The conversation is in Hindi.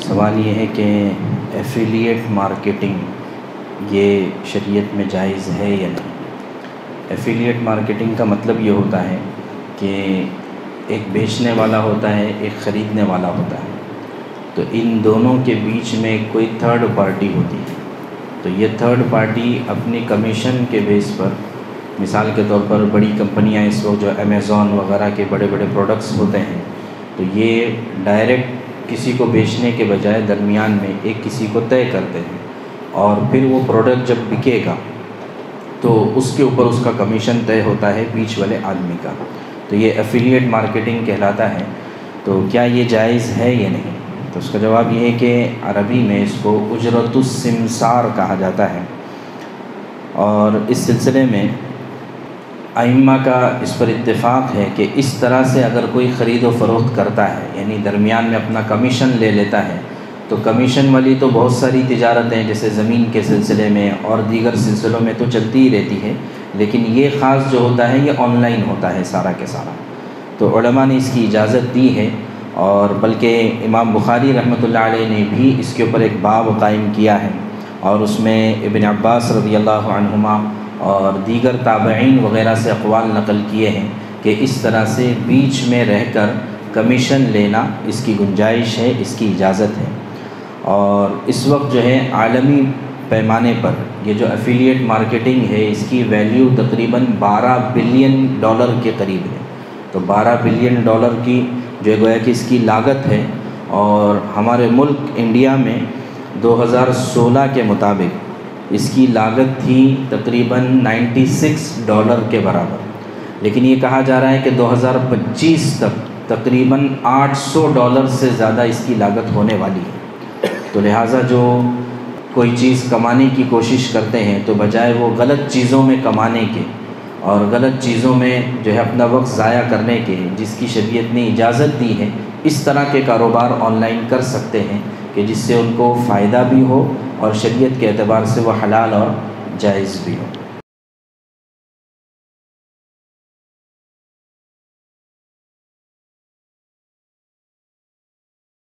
सवाल ये है कि एफिलिएट मार्केटिंग ये शरीयत में जायज़ है या नहीं। एफिलिएट मार्केटिंग का मतलब ये होता है कि एक बेचने वाला होता है, एक ख़रीदने वाला होता है, तो इन दोनों के बीच में कोई थर्ड पार्टी होती है। तो ये थर्ड पार्टी अपनी कमीशन के बेस पर, मिसाल के तौर पर बड़ी कंपनियां इस वक्त जो अमेज़ॉन वग़ैरह के बड़े बड़े प्रोडक्ट्स होते हैं, तो ये डायरेक्ट किसी को बेचने के बजाय दरमियान में एक किसी को तय करते हैं और फिर वो प्रोडक्ट जब बिकेगा तो उसके ऊपर उसका कमीशन तय होता है बीच वाले आदमी का। तो ये एफिलिएट मार्केटिंग कहलाता है। तो क्या ये जायज़ है या नहीं? तो उसका जवाब ये है कि अरबी में इसको उजरतुस सिमसार कहा जाता है। और इस सिलसिले में आइम्मा का इस पर इत्तेफाक है कि इस तरह से अगर कोई ख़रीद व फरोख्त करता है, यानी दरमियान में अपना कमीशन ले लेता है, तो कमीशन वाली तो बहुत सारी तिजारतें जैसे ज़मीन के सिलसिले में और दीगर सिलसिलों में तो चलती ही रहती है, लेकिन ये ख़ास जो होता है ये ऑनलाइन होता है सारा के सारा। तो उलमा ने इसकी इजाज़त दी है, और बल्कि इमाम बुखारी रहमतुल्लाह अलैह ने भी इसके ऊपर एक बाब कायम किया है, और उसमें इब्न अब्बास रज़ियल्लाहु अन्हुमा और दीगर ताबईन वग़ैरह से अक़वाल नकल किए हैं कि इस तरह से बीच में रहकर कमीशन लेना इसकी गुंजाइश है, इसकी इजाज़त है। और इस वक्त जो है आलमी पैमाने पर ये जो एफिलिएट मार्केटिंग है इसकी वैल्यू तकरीबन 12 बिलियन डॉलर के करीब है। तो 12 बिलियन डॉलर की जो गोया कि इसकी लागत है। और हमारे मुल्क इंडिया में 2016 के मुताबिक इसकी लागत थी तकरीबन 96 डॉलर के बराबर, लेकिन ये कहा जा रहा है कि 2025 तक तकरीबन 800 डॉलर से ज़्यादा इसकी लागत होने वाली है। तो लिहाजा जो कोई चीज़ कमाने की कोशिश करते हैं तो बजाय वो गलत चीज़ों में कमाने के और गलत चीज़ों में जो है अपना वक्त ज़ाया करने के, जिसकी शरीयत ने इजाज़त दी है, इस तरह के कारोबार ऑनलाइन कर सकते हैं कि जिससे उनको फ़ायदा भी हो और शरीयत के एतबार से वह हलाल और जायज़ भी हो।